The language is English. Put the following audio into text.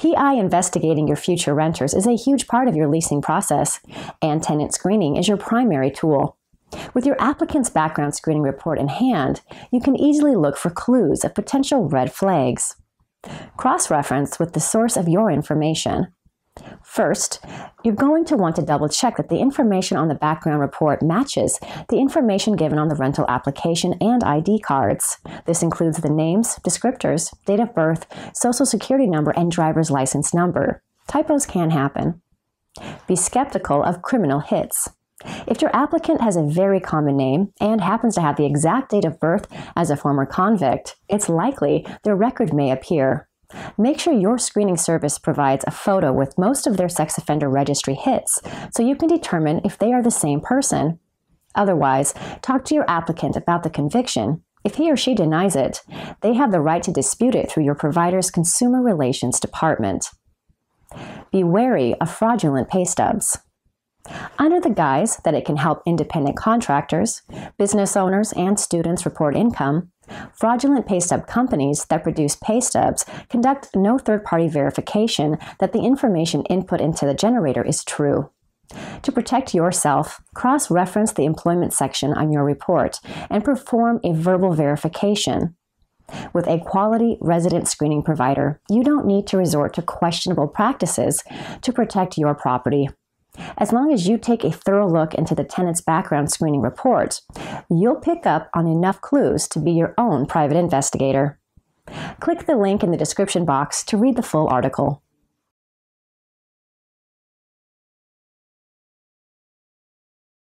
PI investigating your future renters is a huge part of your leasing process, and tenant screening is your primary tool. With your applicant's background screening report in hand, you can easily look for clues of potential red flags. Cross-reference with the source of your information. First, you're going to want to double-check that the information on the background report matches the information given on the rental application and ID cards. This includes the names, descriptors, date of birth, social security number, and driver's license number. Typos can happen. Be skeptical of criminal hits. If your applicant has a very common name and happens to have the exact date of birth as a former convict, it's likely their record may appear. Make sure your screening service provides a photo with most of their sex offender registry hits so you can determine if they are the same person. Otherwise, talk to your applicant about the conviction. If he or she denies it, they have the right to dispute it through your provider's Consumer Relations Department. Be wary of fraudulent pay stubs. Under the guise that it can help independent contractors, business owners, and students report income, fraudulent pay stub companies that produce pay stubs conduct no third-party verification that the information input into the generator is true. To protect yourself, cross-reference the employment section on your report and perform a verbal verification. With a quality resident screening provider, you don't need to resort to questionable practices to protect your property. As long as you take a thorough look into the tenant's background screening report, you'll pick up on enough clues to be your own private investigator. Click the link in the description box to read the full article.